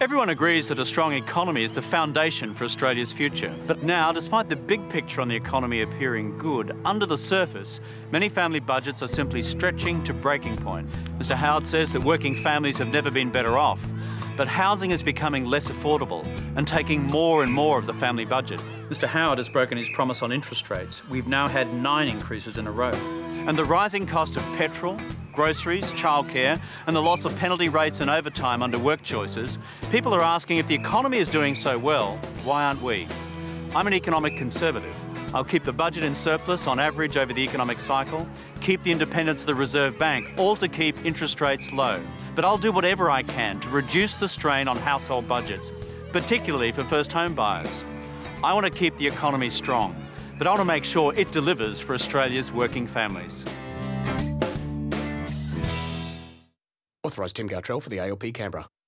Everyone agrees that a strong economy is the foundation for Australia's future. But now, despite the big picture on the economy appearing good, under the surface, many family budgets are simply stretching to breaking point. Mr. Howard says that working families have never been better off, but housing is becoming less affordable and taking more and more of the family budget. Mr. Howard has broken his promise on interest rates. We've now had 9 increases in a row. And the rising cost of petrol, groceries, childcare, and the loss of penalty rates and overtime under work choices, people are asking, if the economy is doing so well, why aren't we? I'm an economic conservative. I'll keep the budget in surplus on average over the economic cycle, keep the independence of the Reserve Bank, all to keep interest rates low. But I'll do whatever I can to reduce the strain on household budgets, particularly for first home buyers. I want to keep the economy strong, but I want to make sure it delivers for Australia's working families. Authorised Tim Gartrell for the ALP, Canberra.